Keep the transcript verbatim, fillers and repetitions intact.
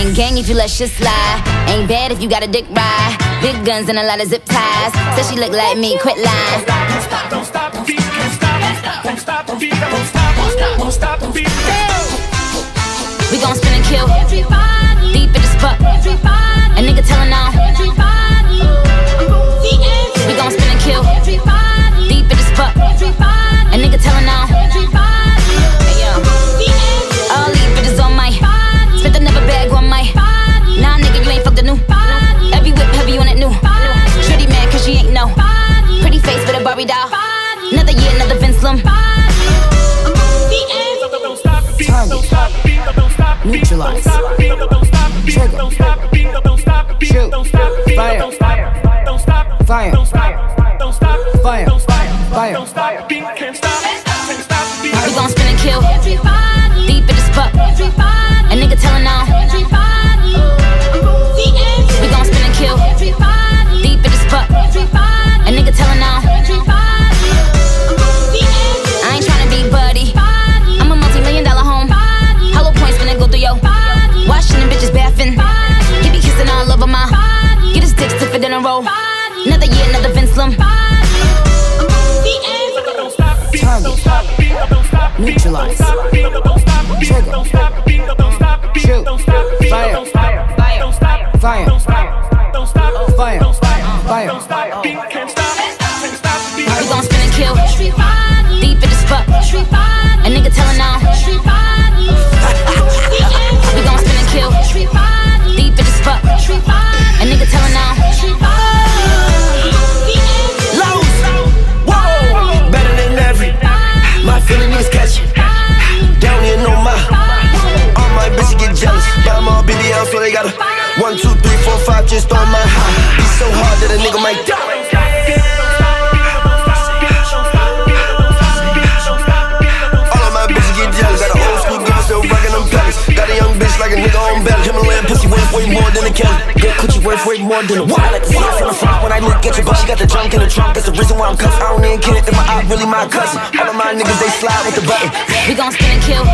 Ain't gang if you let shit slide. Ain't bad if you got a dick ride. Big guns and a lot of zip ties. Said she look like me, quit lying. Don't stop, don't stop, don't stop, don't stop, don't stop, don't stop, don't stop, don't stop. We gon' spin and kill. Deep in this buck. A nigga telling on. We gon' spin and kill. Deep in this buck. A nigga telling on. Another year, another Vince Lum. Target. Neutralize. Trigger. Shoot. Fire. Fire. Fire. Fire. Fire. We gon' spin and kill. Deep in this buck. A nigga telling on. We gon' spin and kill. Deep in this buck. A nigga telling on. Another year, another Vince Lum. Target. Neutralize. Trigger. Shoot. Fire. Fire. Fire. Fire. Fire. We gon' spin and kill. Deep in this fuck. A nigga telling on. We gon' spin and kill. Deep in this fuck. A nigga telling on. So they got a one, two, three, four, five, just on my high. It's so hard that a nigga might die. All of my bitches get jealous. Got an old school girl still rockin' them pellets. Got a young bitch like a nigga on belly. Himalayan pussy worth way more than a Kelly. Girl, coochie worth way more than a what? I like to see her from the front when I look at you, but she got the junk in the trunk. That's the reason why I'm cuffed. I don't even care if my eye really my cousin. All of my niggas, they slide with the button. We gon' spin and kill.